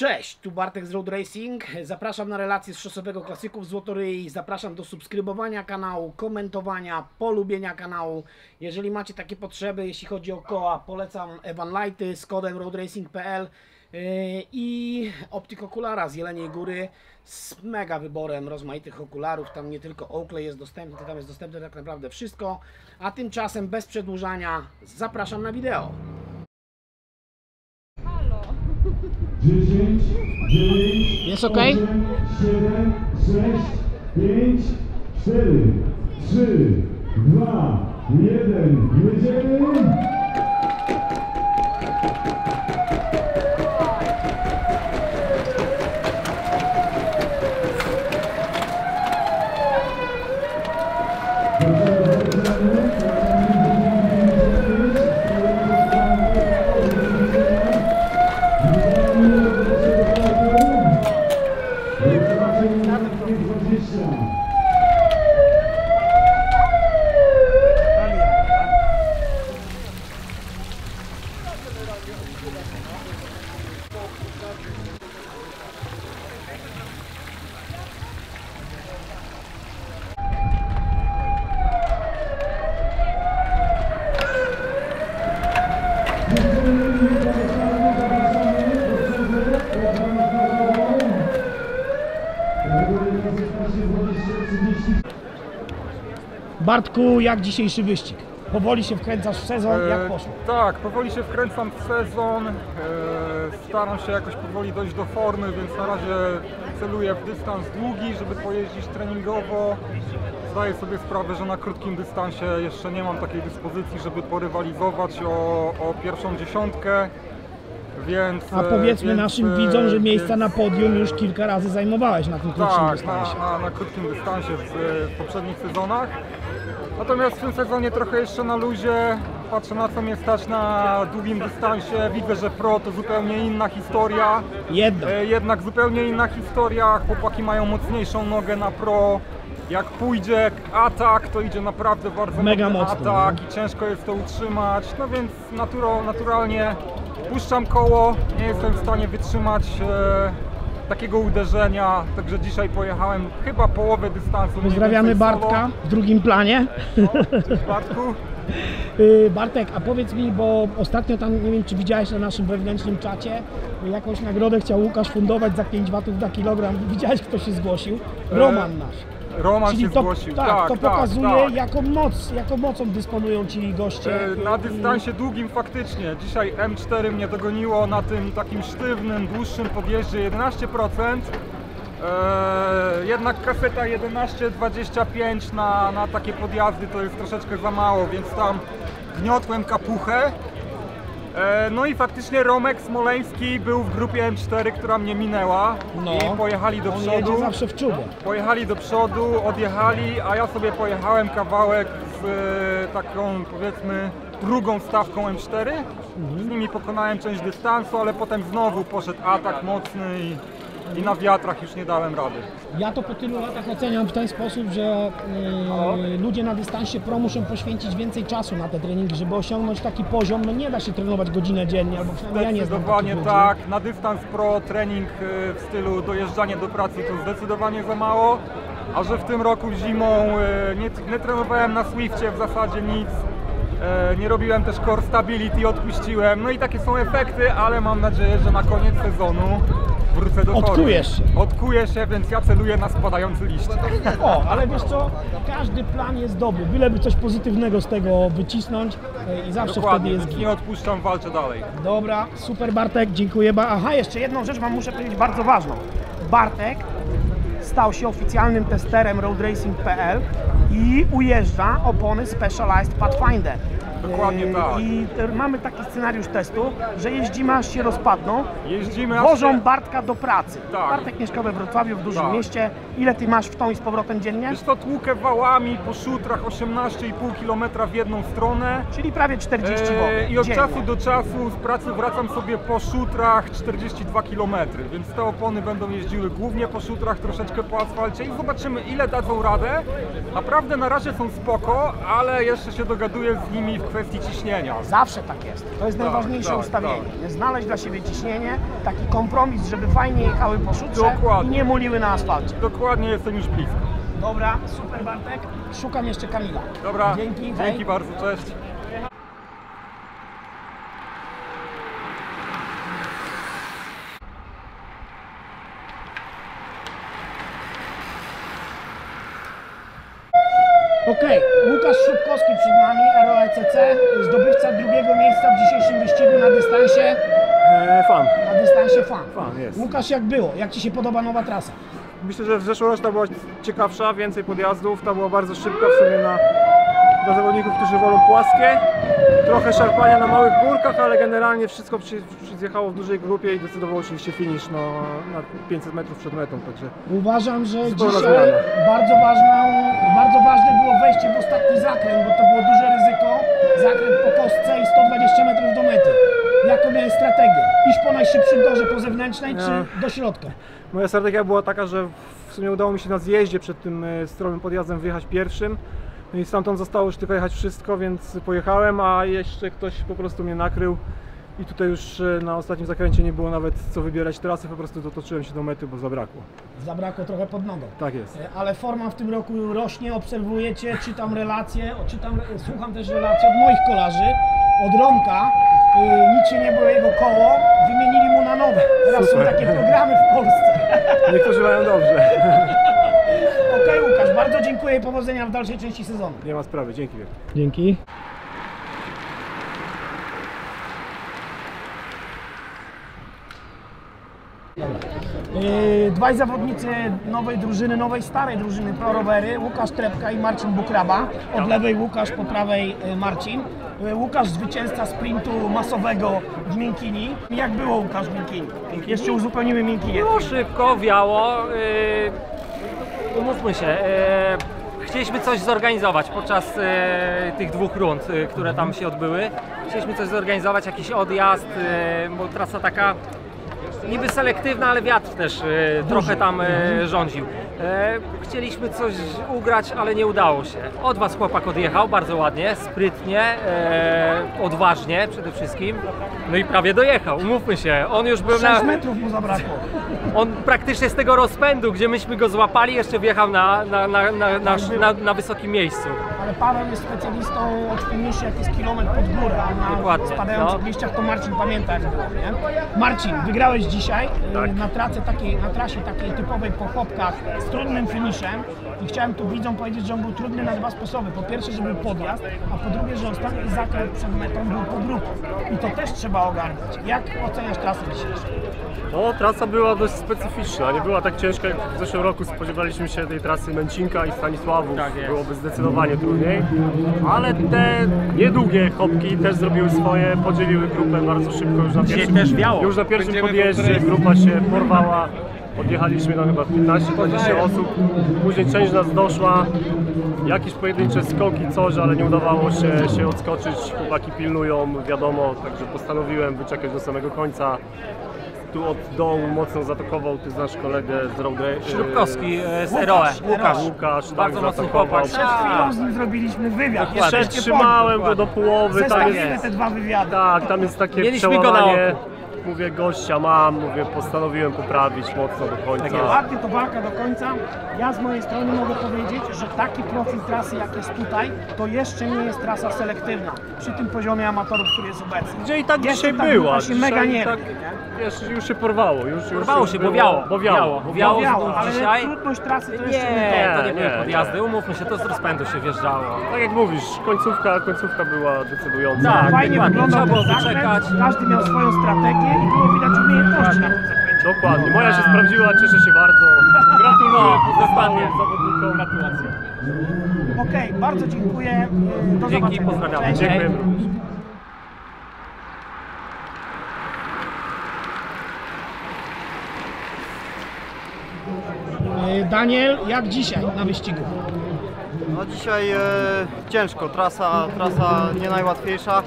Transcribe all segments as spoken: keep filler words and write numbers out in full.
Cześć, tu Bartek z Road Racing. Zapraszam na relacje z szosowego klasyków Złotoryi. Zapraszam do subskrybowania kanału, komentowania, polubienia kanału. Jeżeli macie takie potrzeby, jeśli chodzi o koła, polecam Evan Lighty z kodem road racing kropka p l i optyk okulara z Jeleniej Góry z mega wyborem rozmaitych okularów. Tam nie tylko Oakley jest dostępny, tam jest dostępne tak naprawdę wszystko. A tymczasem bez przedłużania zapraszam na wideo. dziesięć, dziewięć, jest ok? siedem, sześć, pięć, cztery, trzy, dwa, jeden, jedziemy! Bartku, jak dzisiejszy wyścig? Powoli się wkręcasz w sezon, jak poszło? E, tak, powoli się wkręcam w sezon, e, staram się jakoś powoli dojść do formy, więc na razie celuję w dystans długi, żeby pojeździć treningowo. Zdaję sobie sprawę, że na krótkim dystansie jeszcze nie mam takiej dyspozycji, żeby porywalizować o, o pierwszą dziesiątkę. Więc, A powiedzmy więc, naszym widzom, że miejsca więc, na podium już kilka razy zajmowałeś na tym krótkim tak, dystansie. Tak, na, na, na krótkim dystansie w, w poprzednich sezonach. Natomiast w tym sezonie trochę jeszcze na luzie, patrzę na co mnie stać na długim dystansie, widzę, że pro to zupełnie inna historia. Jednak. Jednak zupełnie inna historia, chłopaki mają mocniejszą nogę na pro. Jak pójdzie atak, to idzie naprawdę bardzo mega mocno atak i ciężko jest to utrzymać, no więc naturo, naturalnie puszczam koło, nie jestem w stanie wytrzymać e, takiego uderzenia, także dzisiaj pojechałem chyba połowę dystansu. Pozdrawiamy Bartka w drugim planie. No, cześć Bartku. Bartek, a powiedz mi, bo ostatnio tam, nie wiem czy widziałeś na naszym wewnętrznym czacie, jakąś nagrodę chciał Łukasz fundować za pięć watów na kilogram. Widziałeś, kto się zgłosił? Roman nasz. Roman Czyli się to, zgłosił. Tak, tak, to tak, pokazuje, tak. Jaką, moc, jaką mocą dysponują ci goście. E, na dystansie długim faktycznie. Dzisiaj M cztery mnie dogoniło na tym takim sztywnym, dłuższym podjeździe jedenaście procent. E, jednak kaseta jedenaście dwadzieścia pięć na, na takie podjazdy to jest troszeczkę za mało, więc tam gniotłem kapuchę. No i faktycznie Romek Smoleński był w grupie M cztery, która mnie minęła no. I pojechali do przodu. On jedzie zawsze w czubie. Pojechali do przodu, odjechali, a ja sobie pojechałem kawałek z y, taką powiedzmy drugą stawką M cztery. Mhm. Z nimi pokonałem część dystansu, ale potem znowu poszedł atak mocny i, mhm. i na wiatrach już nie dałem rady. Ja to po tylu latach oceniam w ten sposób, że yy, ludzie na dystansie pro muszą poświęcić więcej czasu na te treningi, żeby osiągnąć taki poziom. No nie da się trenować godzinę dziennie, albo przynajmniej ja nie znam takich ludzi. Tak. Na dystans pro trening yy, w stylu dojeżdżanie do pracy to zdecydowanie za mało, a że w tym roku zimą yy, nie, nie trenowałem na Swifcie w zasadzie nic, yy, nie robiłem też core stability, odpuściłem. No i takie są efekty, ale mam nadzieję, że na koniec sezonu wrócę do toru. Odkujesz się. Odkuję się, więc ja celuję na spadający liście. O, ale wiesz co, każdy plan jest dobry, byleby coś pozytywnego z tego wycisnąć i zawsze dokładnie, wtedy jest... nie odpuszczam, walczę dalej. Dobra, super Bartek, dziękuję. Aha, jeszcze jedną rzecz wam muszę powiedzieć bardzo ważną. Bartek stał się oficjalnym testerem road racing kropka p l i ujeżdża opony Specialized Pathfinder. Dokładnie tak. I mamy taki scenariusz testu, że jeździmy aż się rozpadną, jeździmy wożą się... Bartka do pracy. Tak. Bartek mieszka we Wrocławiu, w dużym tak. mieście. Ile ty masz w tą i z powrotem dziennie? Wiesz co, tłukę wałami po szutrach osiemnaście i pół kilometra w jedną stronę. Czyli prawie czterdzieści wołów eee, I od dziennie. Czasu do czasu z pracy wracam sobie po szutrach czterdzieści dwa kilometry, więc te opony będą jeździły głównie po szutrach, troszeczkę po asfalcie i zobaczymy ile dadzą radę. Naprawdę na razie są spoko, ale jeszcze się dogaduję z nimi w kwestii ciśnienia. Zawsze tak jest. To jest najważniejsze tak, ustawienie. Tak, tak. Znaleźć dla siebie ciśnienie, taki kompromis, żeby fajnie jechały po szutce i nie muliły na asfalcie. Dokładnie, jestem już blisko. Dobra, super Bartek. Szukam jeszcze Kamila. Dobra, dzięki, dzięki, dzięki bardzo, cześć. Okej, okay. Łukasz Szubkowski przed nami, R O E C C, zdobywca drugiego miejsca w dzisiejszym wyścigu na dystansie... E, fan. Na dystansie fan. Fan, jest. Łukasz, jak było? Jak Ci się podoba nowa trasa? Myślę, że w zeszłoroczna była ciekawsza, więcej podjazdów, ta była bardzo szybka w sumie na, dla zawodników, którzy wolą płaskie. Trochę szarpania na małych górkach, ale generalnie wszystko przy, przy zjechało w dużej grupie i decydował oczywiście finisz no, na pięćset metrów przed metą. Także uważam, że dzisiaj zmiana. bardzo ważną, bardzo ważne było wejście w ostatni zakręt, bo to było duże ryzyko. Zakręt po kostce i sto dwadzieścia metrów do mety. Jaką miałeś strategię? Iść po najszybszym torze po zewnętrznej ja. czy do środka? Moja strategia była taka, że w sumie udało mi się na zjeździe przed tym stromym podjazdem wyjechać pierwszym. No i stamtąd zostało już tylko jechać wszystko, więc pojechałem, a jeszcze ktoś po prostu mnie nakrył. I tutaj już na ostatnim zakręcie nie było nawet co wybierać trasy, po prostu dotoczyłem się do mety, bo zabrakło. Zabrakło trochę pod nogą. Tak jest. Ale forma w tym roku rośnie, obserwujecie, czytam relacje, czytam, słucham też relacji od moich kolarzy, od Romka. Nic się nie było jego koło, wymienili mu na nowe. Teraz super. Są takie programy w Polsce. Niektórzy mają dobrze. Okej, okay, Łukasz, bardzo dziękuję i powodzenia w dalszej części sezonu. Nie ma sprawy, dzięki wielkie. Dzięki. Yy, dwaj zawodnicy nowej drużyny, nowej starej drużyny ProRowery, Łukasz Trepka i Marcin Bukraba. Od lewej Łukasz, po prawej Marcin. Yy, Łukasz zwycięzca sprintu masowego w Minkini. Jak było Łukasz w Minkini? Jeszcze uzupełnimy Minkinię. Było szybko, wiało. Yy, umówmy się. Yy, chcieliśmy coś zorganizować podczas yy, tych dwóch rund, yy, które tam się odbyły. Chcieliśmy coś zorganizować, jakiś odjazd, yy, bo trasa taka niby selektywna, ale wiatr też e, trochę tam e, rządził. E, chcieliśmy coś ugrać, ale nie udało się. Od Was chłopak odjechał bardzo ładnie, sprytnie, e, odważnie przede wszystkim. No i prawie dojechał, umówmy się. On już był na... sześć metrów mu zabrakło. On praktycznie z tego rozpędu, gdzie myśmy go złapali, jeszcze wjechał na, na, na, na, na, na, na wysokim miejscu. Ale Paweł jest specjalistą od finiszu, jak jest kilometr pod górę, a na Dokładnie, spadających no. liściach to Marcin pamięta, jak było, nie? Marcin, wygrałeś dzisiaj tak. na, trasie takiej, na trasie takiej typowej po chłopkach z trudnym finiszem i chciałem tu widzom powiedzieć, że on był trudny na dwa sposoby. Po pierwsze, że był podjazd, a po drugie, że ostatni zakręt przed metą był pod grupą. I to też trzeba ogarnąć. Jak oceniasz trasę dzisiejszą? No, trasa była dość specyficzna, nie była tak ciężka jak w zeszłym roku. Spodziewaliśmy się tej trasy Męcinka i Stanisławów, tak byłoby zdecydowanie trudniej, ale te niedługie hopki też zrobiły swoje, podzieliły grupę bardzo szybko już na pierwszym, też już na pierwszym podjeździe, grupa się porwała. Odjechaliśmy na chyba piętnaście dwadzieścia osób, później część nas doszła, jakieś pojedyncze skoki, coś, ale nie udawało się, się odskoczyć, chłopaki pilnują, wiadomo, także postanowiłem wyczekać do samego końca. Tu od dołu mocno zaatakował, ty znasz kolegę z Road Racing. Szubkowski z R O E. Łukasz, Łukasz, tak, bardzo mocno chłopak. Przed chwilą z nim zrobiliśmy wywiad. Przetrzymałem go do połowy. Tam jest, te dwa wywiady. Tak, tam jest takie Mieliśmy przełamanie. Mówię, gościa mam, mówię, postanowiłem poprawić mocno do końca. Tak, ładnie to walka do końca. Ja z mojej strony mogę powiedzieć, że taki profil trasy, jak jest tutaj, to jeszcze nie jest trasa selektywna przy tym poziomie amatorów, który jest obecny. Gdzie i tak jeszcze dzisiaj tak była. Dzisiaj mega nie tak, wiesz, już się porwało. Już, już porwało się, bo wiało. Bo wiało, bo wiało, bo wiało ale dzisiaj... trudność trasy to jeszcze nie Nie, to nie, nie były podjazdy, nie. Umówmy się, to z rozpędu się wjeżdżało. Tak jak mówisz, końcówka, końcówka była decydująca. Tak, tak fajnie wyglądał ten zakręt, każdy miał swoją strategię. I było widać umiejętności na tym zakręcie. Dokładnie. Moja się sprawdziła, cieszę się bardzo. Gratuluję pozostałym zawodnikom. Gratulacje. Okej, okay, bardzo dziękuję. Do Dzięki, zobaczenia. Pozdrawiam. Dziękuję. Daniel, jak dzisiaj na wyścigu? No dzisiaj e, ciężko, trasa, trasa nie najłatwiejsza,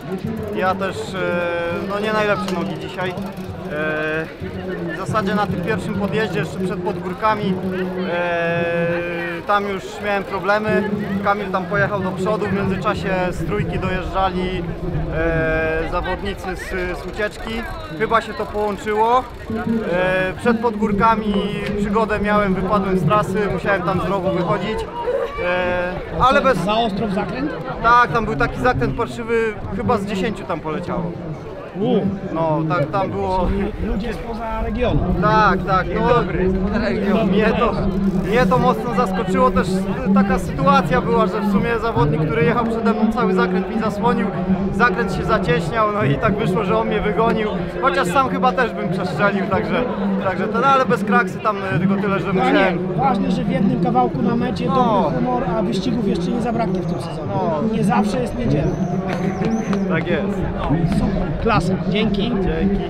ja też e, no nie najlepsze nogi dzisiaj, W zasadzie na tym pierwszym podjeździe, jeszcze przed podgórkami, tam już miałem problemy. Kamil tam pojechał do przodu, w międzyczasie z trójki dojeżdżali zawodnicy z, z ucieczki. Chyba się to połączyło. Przed podgórkami przygodę miałem, wypadłem z trasy, musiałem tam zdrowo wychodzić. Ale bez... Za ostro w zakręt? Tak, tam był taki zakręt parszywy, chyba z dziesięciu tam poleciało. U. No, tak, tam było... Ludzie spoza regionu. Tak, tak, no, dobry. Mnie to, mnie to mocno zaskoczyło, też taka sytuacja była, że w sumie zawodnik, który jechał przede mną, cały zakręt mi zasłonił, zakręt się zacieśniał, no i tak wyszło, że on mnie wygonił, chociaż sam chyba też bym przestrzelił, także, także ten, ale bez kraksy tam tylko tyle, że musiałem... Panie, ważne, że w jednym kawałku na mecie no. dobry humor, a wyścigów jeszcze nie zabraknie w tym sezonie. No. Nie zawsze jest niedziela. Tak jest. No, super. Klasa. Dzięki. Dzięki.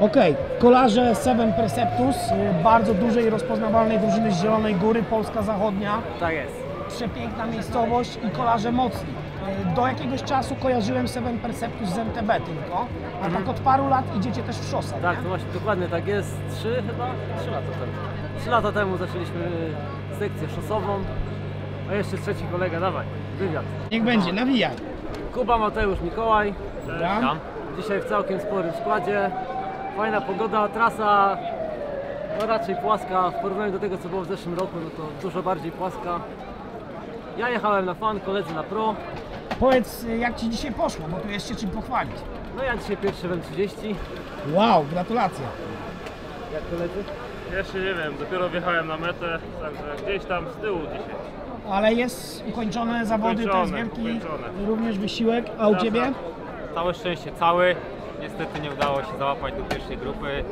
Okej, okay. Kolarze Seven Perceptus, bardzo dużej rozpoznawalnej drużyny z Zielonej Góry, Polska Zachodnia. Tak jest. Przepiękna miejscowość i kolarze mocni. Do jakiegoś czasu kojarzyłem Seven Perceptus z M T B tylko, a mhm. tak od paru lat idziecie też w szosę, Tak, to właśnie dokładnie tak jest. Trzy chyba? Trzy lata temu. Trzy lata temu zaczęliśmy sekcję szosową. A jeszcze trzeci kolega, dawaj, wywiad. Niech będzie, nawijaj. Kuba, Mateusz, Mikołaj. Tam. Dzisiaj w całkiem sporym składzie. Fajna pogoda, trasa no raczej płaska. W porównaniu do tego, co było w zeszłym roku, no to dużo bardziej płaska. Ja jechałem na fan, koledzy na pro. Powiedz, jak Ci dzisiaj poszło, bo tu jeszcze czym pochwalić. No ja dzisiaj pierwszy w M trzydzieści. Wow, gratulacje. Jak koledzy? Jeszcze nie wiem, dopiero wjechałem na metę, także gdzieś tam z tyłu dzisiaj. Ale jest ukończone zawody, ukończone, to jest wielki ukończone. Również wysiłek. A u Ciebie? Całe szczęście, cały. Niestety nie udało się załapać do pierwszej grupy.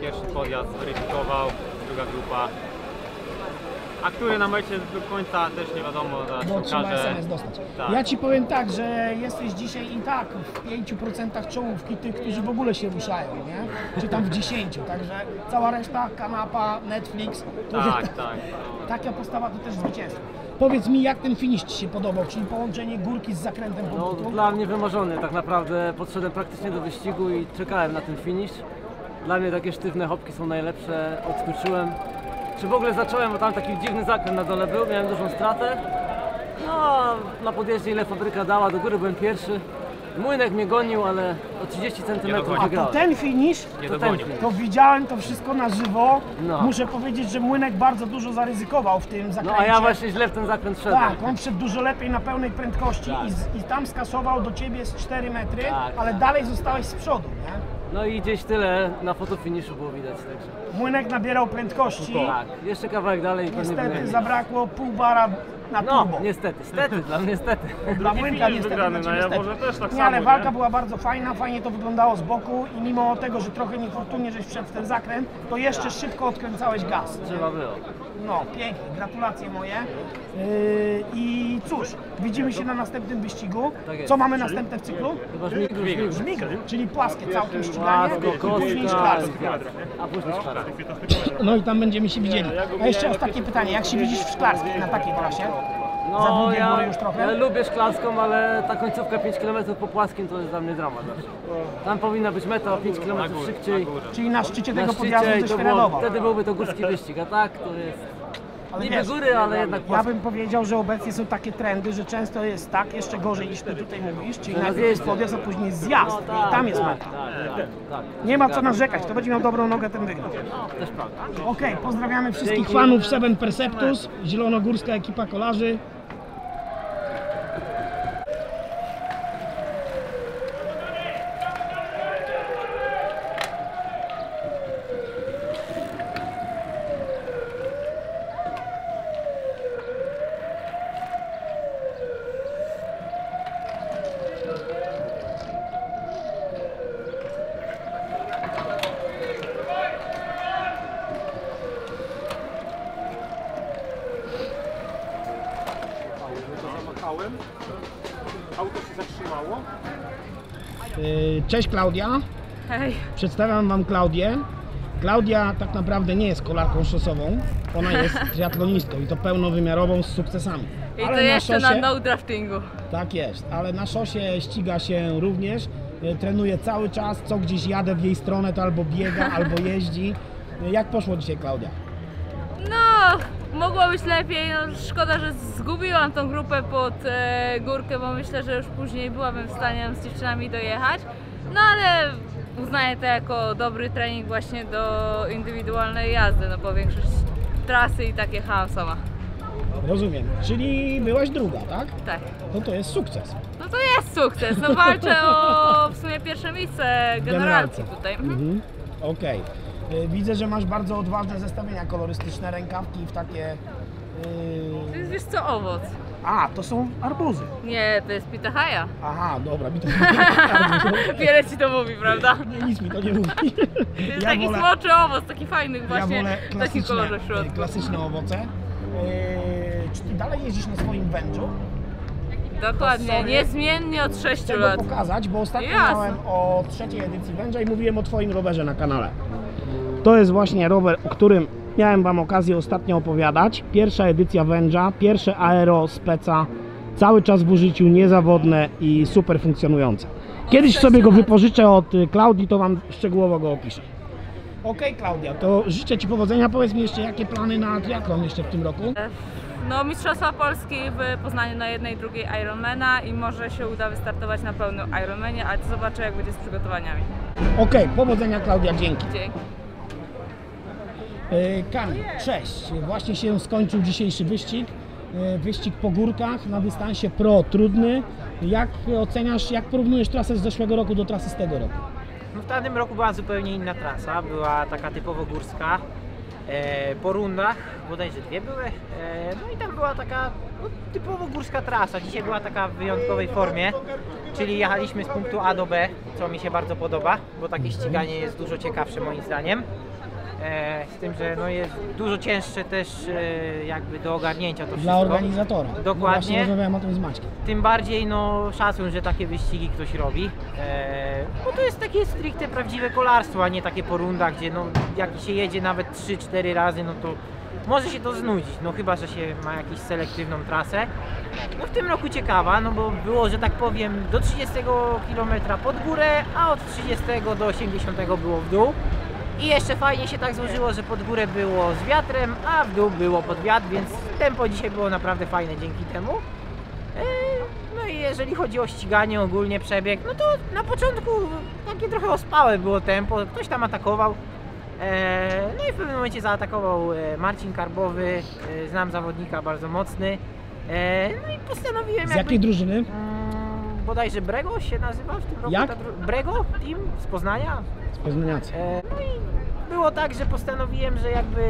Pierwszy podjazd zweryfikował, druga grupa. A który na mecie do końca też nie wiadomo, zaraz bo trzeba S M S dostać. Tak. Ja Ci powiem tak, że jesteś dzisiaj i tak w pięciu procentach czołówki tych, którzy w ogóle się ruszają, nie? Czy tam w dziesięciu, także cała reszta, kanapa, Netflix. Tak, tak. tak, tak. Taka postawa to też zwycięstwo. Powiedz mi, jak ten finisz Ci się podobał, czyli połączenie górki z zakrętem pod górką? No, dla mnie wymarzony tak naprawdę. Podszedłem praktycznie do wyścigu i czekałem na ten finisz. Dla mnie takie sztywne hopki są najlepsze, odskoczyłem. Czy w ogóle zacząłem, bo tam taki dziwny zakręt na dole był, miałem dużą stratę. No, na podjeździe ile fabryka dała, do góry byłem pierwszy. Młynek mnie gonił, ale o trzydzieści centymetrów wygrałem. A to ten finisz, to, ten finish. to widziałem to wszystko na żywo. No. Muszę powiedzieć, że Młynek bardzo dużo zaryzykował w tym zakręcie. No a ja właśnie źle w ten zakręt wszedłem. Tak, on wszedł dużo lepiej na pełnej prędkości tak. i, i tam skasował do Ciebie z cztery metry, tak, ale tak. dalej zostałeś z przodu, nie? No i gdzieś tyle na fotofiniszu było widać. Także. Młynek nabierał prędkości. Tak, jeszcze kawałek dalej. Niestety zabrakło pół bara na turbo. No, niestety, stety, dla mnie niestety. Dla Młynka niestety, na niestety. Może też tak nie, samo, ale walka nie? była bardzo fajna, fajnie to wyglądało z boku i mimo tego, że trochę niefortunnie żeś wszedł w ten zakręt, to jeszcze tak. szybko odkręcałeś gaz. Trzeba było. No, pięknie, gratulacje moje. Yy, I cóż, widzimy się na następnym wyścigu. Tak Co mamy czyli? następne w cyklu? Żmigr, żmigr, czyli płaskie, całkiem szczególnie, później szklarskie. A później szklarskie. No i tam będziemy się widzieli. A jeszcze ostatnie pytanie, jak się widzisz w szklarskiej na takiej trasie? No ja, już ja lubię szklarską, ale ta końcówka pięć kilometrów po płaskim to jest dla mnie dramat. Tam powinna być meta o pięć kilometrów na górę, szybciej. Na górę. Czyli na szczycie na tego podjazdu to było, wtedy byłby to górski wyścig, a tak to jest ale niby wiesz, góry, ale jednak płaski. Ja bym powiedział, że obecnie są takie trendy, że często jest tak, jeszcze gorzej niż Ty tutaj mówisz, czyli najpierw podjazd, a później zjazd no, tak, i tam jest meta. Tak, tak, tak, tak. Nie ma co narzekać, kto będzie miał dobrą nogę, ten wygrał. No, też prawda. Okej, okay, pozdrawiamy wszystkich Dzięki. fanów Seven Perceptus, zielonogórska ekipa kolarzy. Cześć Klaudia. Hej. Przedstawiam Wam Klaudię. Klaudia tak naprawdę nie jest kolarką szosową. ona jest triatlonistką i to pełnowymiarową z sukcesami. I ale to jeszcze na, szosie, na no draftingu. Tak jest, ale na szosie ściga się również, trenuje cały czas, co gdzieś jadę w jej stronę, to albo biega, albo jeździ. Jak poszło dzisiaj, Klaudia? No, mogło być lepiej. No, szkoda, że zgubiłam tą grupę pod e, górkę, bo myślę, że już później byłabym w stanie z dziewczynami dojechać. No ale uznaję to jako dobry trening właśnie do indywidualnej jazdy, no bo większość trasy i tak jechałam sama. Rozumiem. Czyli byłaś druga, tak? Tak. No to jest sukces. No to jest sukces. No walczę o w sumie pierwsze miejsce generalki tutaj. Mhm. Okej. Okay. Widzę, że masz bardzo odważne zestawienia kolorystyczne, rękawki w takie... Yy... To jest, wiesz co, owoc. A, to są arbuzy. Nie, to jest pitahaya. Aha, dobra, pitahaya. Wiele ci to mówi, prawda? Nie, nic mi to nie mówi. To jest ja taki wolę... smoczy owoc, taki fajny właśnie, ja taki kolor w środku. Klasyczne owoce. Yy, czy ty dalej jeździsz na swoim Venge'u? Dokładnie, sorry, niezmiennie od sześciu lat. Chcę pokazać, bo ostatnio miałem o trzeciej edycji Venge'a i mówiłem o twoim rowerze na kanale. To jest właśnie rower, o którym miałem wam okazję ostatnio opowiadać. Pierwsza edycja Venge'a, pierwsze aero, speca, cały czas w użyciu, niezawodne i super funkcjonujące. Kiedyś sobie go wypożyczę od Klaudii, to wam szczegółowo go opiszę. Okej, Klaudia, to życzę ci powodzenia. Powiedz mi jeszcze, jakie plany na triathlon jeszcze w tym roku? No, Mistrzostwa Polski w Poznaniu na jednej, drugiej Ironmana i może się uda wystartować na pełnym Ironmanie, ale to zobaczę, jak będzie z przygotowaniami. Okej, okay, powodzenia, Klaudia, dzięki. Dzięki. Kamil, cześć. Właśnie się skończył dzisiejszy wyścig. Wyścig po górkach na dystansie pro trudny. Jak oceniasz, jak porównujesz trasę z zeszłego roku do trasy z tego roku? No, w tamtym roku była zupełnie inna trasa. Była taka typowo górska. E, po rundach, bodajże dwie były. E, no i tam była taka no, typowo górska trasa. Dzisiaj była taka w wyjątkowej formie. Czyli jechaliśmy z punktu A do B, co mi się bardzo podoba, bo takie ściganie jest dużo ciekawsze moim zdaniem. Z tym, że no jest dużo cięższe też jakby do ogarnięcia to wszystko. Dla organizatora. Dokładnie. Rozmawiałem o tym z Maćkiem. Tym bardziej no szacun, że takie wyścigi ktoś robi. Bo to jest takie stricte prawdziwe kolarstwo, a nie takie po rundach, gdzie no jak się jedzie nawet trzy cztery razy, no to może się to znudzić, no chyba, że się ma jakąś selektywną trasę. No w tym roku ciekawa, no bo było, że tak powiem, do trzydziestego kilometra pod górę, a od trzydziestego do osiemdziesiątego było w dół. I jeszcze fajnie się tak złożyło, że pod górę było z wiatrem, a w dół było pod wiatr, więc tempo dzisiaj było naprawdę fajne dzięki temu. No i jeżeli chodzi o ściganie, ogólnie przebieg, no to na początku takie trochę ospałe było tempo, ktoś tam atakował. No i w pewnym momencie zaatakował Marcin Karbowy, znam zawodnika, bardzo mocny. No i postanowiłem... Z jakiej drużyny? Bodajże Brego się nazywa w tym roku. Jak? Ta Brego Team z Poznania. Z Poznaniacy. E, no i było tak, że postanowiłem, że jakby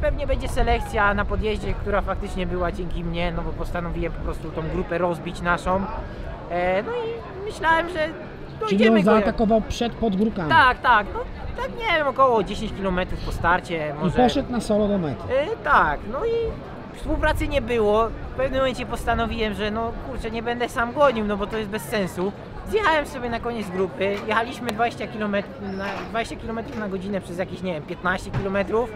pewnie będzie selekcja na podjeździe, która faktycznie była dzięki mnie, no bo postanowiłem po prostu tą grupę rozbić naszą. E, no i myślałem, że dojdziemy. Czyli on zaatakował go... przed podgórkami. Tak, tak. No, tak nie wiem, około dziesięć kilometrów po starcie. Może... I poszedł na solo do mety. E, tak, no i... Współpracy nie było, w pewnym momencie postanowiłem, że no kurczę, nie będę sam gonił, no bo to jest bez sensu. Zjechałem sobie na koniec grupy, jechaliśmy dwadzieścia kilometrów na, dwadzieścia kilometrów na godzinę przez jakieś, nie wiem, piętnaście kilometrów.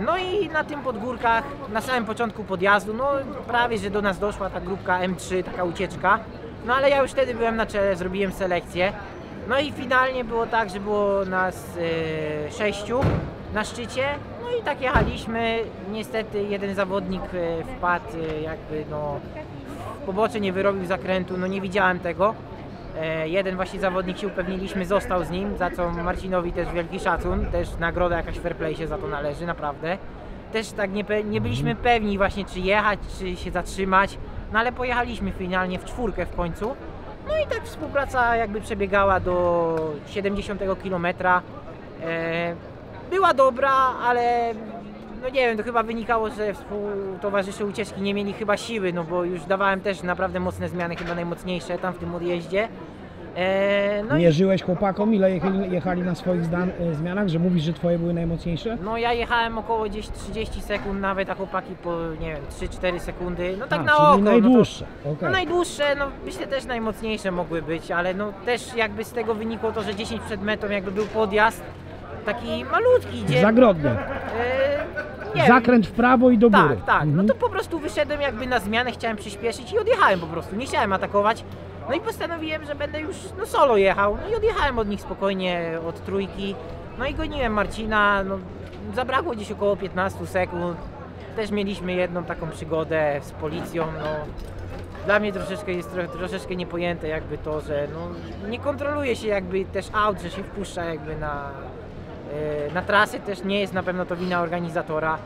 No i na tym podgórkach, na samym początku podjazdu, no prawie, że do nas doszła ta grupka M trzy, taka ucieczka. No ale ja już wtedy byłem na czele, zrobiłem selekcję. No i finalnie było tak, że było nas yy, sześciu na szczycie. No i tak jechaliśmy, niestety jeden zawodnik wpadł, jakby no w pobocze nie wyrobił zakrętu, no nie widziałem tego. E, jeden właśnie zawodnik się upewniliśmy, został z nim, za co Marcinowi też wielki szacun, też nagroda jakaś fair play się za to należy, naprawdę. Też tak nie, nie byliśmy pewni właśnie czy jechać, czy się zatrzymać, no ale pojechaliśmy finalnie w czwórkę w końcu. No i tak współpraca jakby przebiegała do siedemdziesiątego kilometra. E, Była dobra, ale no nie wiem, to chyba wynikało, że współtowarzysze ucieczki nie mieli chyba siły, no bo już dawałem też naprawdę mocne zmiany, chyba najmocniejsze tam w tym odjeździe. Eee, no Mierzyłeś i... chłopakom, ile jechali, jechali na swoich zdan, e, zmianach, że mówisz, że twoje były najmocniejsze? No ja jechałem około gdzieś trzydzieści sekund nawet, a chłopaki po, nie wiem, trzy cztery sekundy, no tak a, na czyli oko. najdłuższe. No, to, okay. no najdłuższe, no myślę też najmocniejsze mogły być, ale no też jakby z tego wynikło to, że dziesięć przed metą jakby był podjazd, taki malutki, gdzie... Zagrodny. Nie, zakręt w prawo i do góry. Tak, tak. Mhm. No to po prostu wyszedłem jakby na zmianę, chciałem przyspieszyć i odjechałem po prostu, nie chciałem atakować. No i postanowiłem, że będę już no solo jechał, no i odjechałem od nich spokojnie, od trójki. No i goniłem Marcina, no, zabrakło gdzieś około piętnastu sekund. Też mieliśmy jedną taką przygodę z policją, no. Dla mnie troszeczkę jest troszeczkę niepojęte jakby to, że no, nie kontroluje się jakby też aut, że się wpuszcza jakby na, yy, na trasy, też nie jest na pewno to wina organizatora.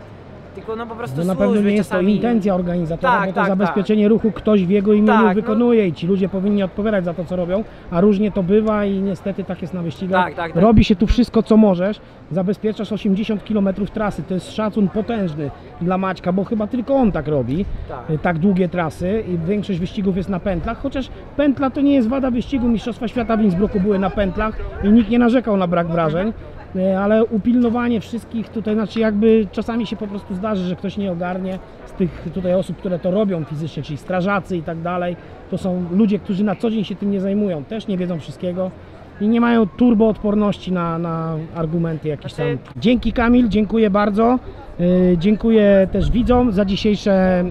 Tylko no po prostu no na pewno nie jest czasami... to intencja organizatora, tak, bo to tak, zabezpieczenie tak. ruchu ktoś w jego imieniu tak, wykonuje no... i ci ludzie powinni odpowiadać za to, co robią, a różnie to bywa i niestety tak jest na wyścigach. Tak, tak, tak. Robi się tu wszystko, co możesz, zabezpieczasz osiemdziesiąt kilometrów trasy, to jest szacun potężny dla Maćka, bo chyba tylko on tak robi, tak, tak długie trasy i większość wyścigów jest na pętlach, chociaż pętla to nie jest wada wyścigu, Mistrzostwa Świata w Innsbrucku były na pętlach i nikt nie narzekał na brak wrażeń. Ale upilnowanie wszystkich tutaj, znaczy jakby czasami się po prostu zdarzy, że ktoś nie ogarnie z tych tutaj osób, które to robią fizycznie, czyli strażacy i tak dalej. To są ludzie, którzy na co dzień się tym nie zajmują, też nie wiedzą wszystkiego i nie mają turbo odporności na, na argumenty jakieś tam. Dzięki Kamil, dziękuję bardzo. Yy, dziękuję też widzom za dzisiejsze,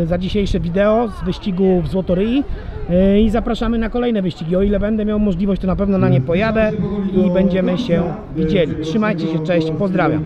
yy, za dzisiejsze wideo z wyścigu w Złotoryi yy, i zapraszamy na kolejne wyścigi. O ile będę miał możliwość, to na pewno na nie pojadę i będziemy się widzieli. Trzymajcie się, cześć, pozdrawiam.